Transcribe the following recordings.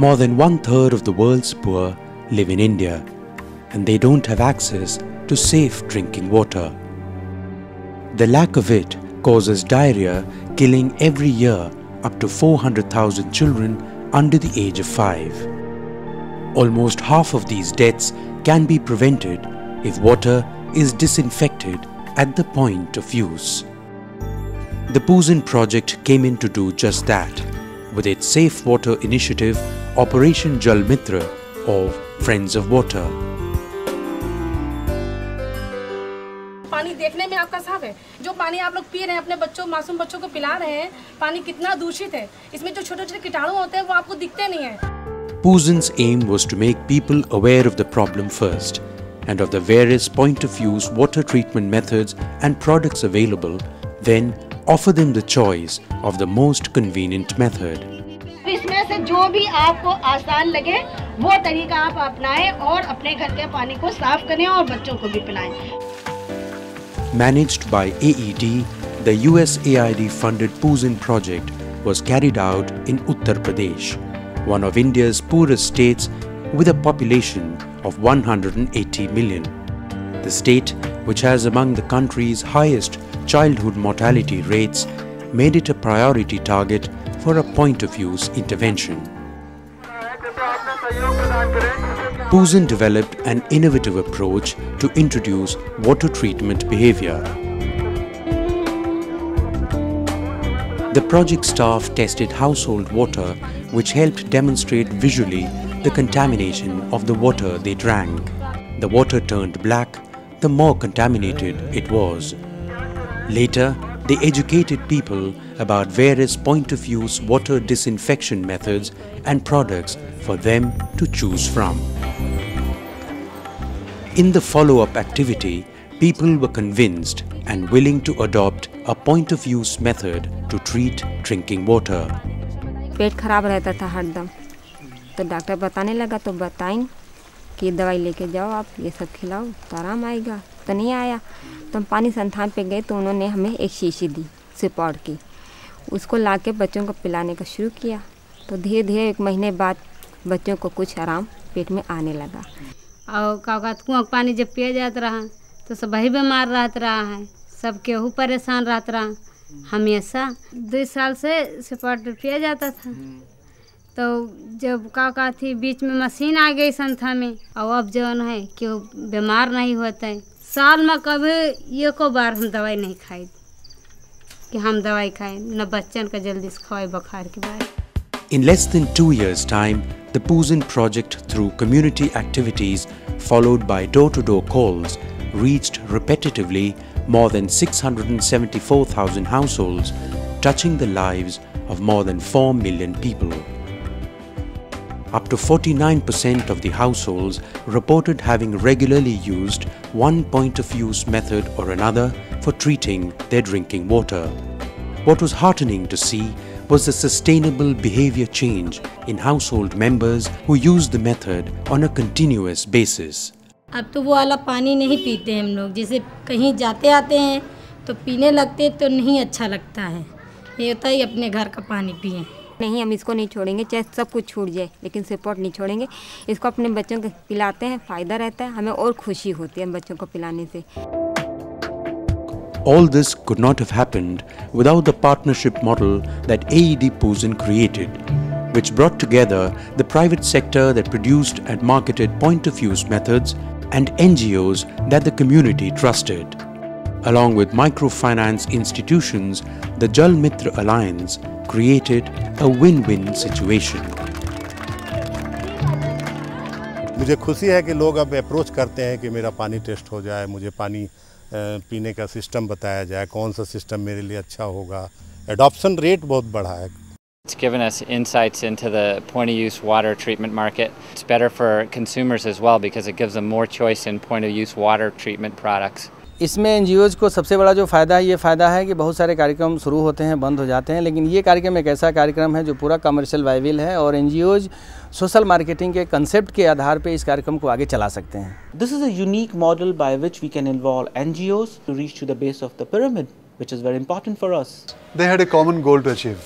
More than 1/3 of the world's poor live in India, and they don't have access to safe drinking water. The lack of it causes diarrhea, killing every year up to 400,000 children under the age of 5. Almost half of these deaths can be prevented if water is disinfected at the point of use. The POUZN project came in to do just that, with its Safe Water initiative, Operation Jal Mitra, or Friends of Water. पानी देखने में आपका साफ है, जो पानी आप लोग पी रहे हैं, अपने बच्चों, मासूम बच्चों को पिला रहे हैं, पानी कितना दूषित है, इसमें जो छोटे-छोटे कीटाणु होते हैं, वो आपको दिखते नहीं हैं। POUZN's aim was to make people aware of the problem first, and of the various point-of-use water treatment methods and products available, then offer them the choice of the most convenient method. इसमें से जो भी आपको आसान लगे, वो तरीका आप अपनाएं और अपने घर के पानी को साफ करें और बच्चों को भी पिलाएं. Managed by AED, the USAID-funded POUZN project was carried out in Uttar Pradesh, one of India's poorest states with a population of 180 million. The state, which has among the country's highest childhood mortality rates, made it a priority target for a point-of-use intervention. POUZN developed an innovative approach to introduce water treatment behavior. The project staff tested household water, which helped demonstrate visually the contamination of the water they drank. The water turned black, the more contaminated it was. Later, they educated people about various point-of-use water disinfection methods and products for them to choose from. In the follow-up activity, people were convinced and willing to adopt a point-of-use method to treat drinking water. पेट खराब रहता था हर दम, तो doctor बताने लगा तो बताएं कि दवाई लेके जाओ आप, ये सब खिलाओ तो आराम आएगा, तो नहीं आया तो हम पानी संस्थान पे गए तो उन्होंने हमें एक शीशी दी सिपाड़ की, उसको लाके बच्चों को पिलाने का शुरू किया तो धीरे धीरे एक महीने बाद बच्चों को कुछ आराम पेट में आने लगा और काका कुआं पानी जब पिया जाता रहा तो सब ही बीमार रहता रहा है, सब केहू परेशान रहता रहा हमेशा. 2 साल से सिपाड़ पिया जाता था तो जब काका थी बीच में मशीन आ गई संस्था में और अब जवन है कि वो बीमार नहीं होता है. साल में कभी एको बार हम दवाई नहीं खाए कि हम दवाई खाएं न बच्चन का जल्दी से खोए बुखार के बाद. In less than 2 years' time, the POUZN project, through community activities followed by door-to-door calls, reached repetitively more than 674,000 households, touching the lives of more than 4 million people. Up to 49% of the households reported having regularly used one point-of-use method or another for treating their drinking water. What was heartening to see was the sustainable behavior change in household members who used the method on a continuous basis. अब तो वो वाला पानी नहीं पीते हम लोग, जैसे कहीं जाते आते हैं तो पीने लगते तो नहीं अच्छा लगता है, ये होता है अपने घर का पानी पिएं. नहीं हम इसको नहीं छोड़ेंगे, चाहे सब कुछ छूट जाए लेकिन सिपाट नहीं छोड़ेंगे, इसको अपने बच्चों को पिलाते हैं, फायदा रहता है, हमें और खुशी होती है बच्चों को पिलाने से. All this could not have happened without the partnership model that AED POUZN created, which brought together the private sector that produced and marketed point-of-use methods and NGOs that the community trusted. Along with microfinance institutions, the Jal Mitra Alliance created a win-win situation. मुझे खुशी है कि लोग अब approach करते हैं कि मेरा पानी टेस्ट हो जाए, मुझे पानी पीने का सिस्टम बताया जाए, कौन सा सिस्टम मेरे लिए अच्छा होगा. Adoption rate बहुत बढ़ा है. It's given us insights into the point-of-use water treatment market. It's better for consumers as well because it gives them more choice in point-of-use water treatment products. इसमें एनजीओज को सबसे बड़ा जो फ़ायदा है, ये फ़ायदा है कि बहुत सारे कार्यक्रम शुरू होते हैं, बंद हो जाते हैं, लेकिन ये कार्यक्रम एक ऐसा कार्यक्रम है जो पूरा कमर्शियल वायबल है और एनजीओज सोशल मार्केटिंग के कंसेप्ट के आधार पे इस कार्यक्रम को आगे चला सकते हैं. This is a unique model by which we can involve NGOs to reach to the base of the pyramid, which is very important for us. They had a common goal to achieve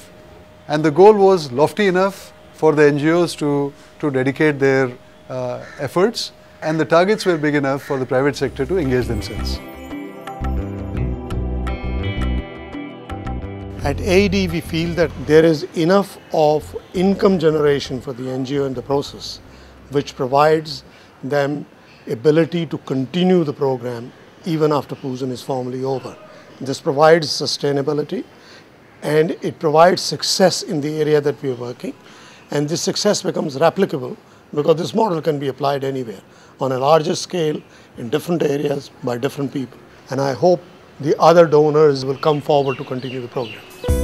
and the goal was lofty enough for the NGOs to dedicate their efforts, and the targets were big enough for the private sector to engage themselves. At AED, we feel that there is enough of income generation for the NGO in the process, which provides them ability to continue the program even after POUZN is formally over. This provides sustainability and it provides success in the area that we are working, and this success becomes replicable because this model can be applied anywhere on a larger scale in different areas by different people, and I hope the other donors will come forward to continue the program.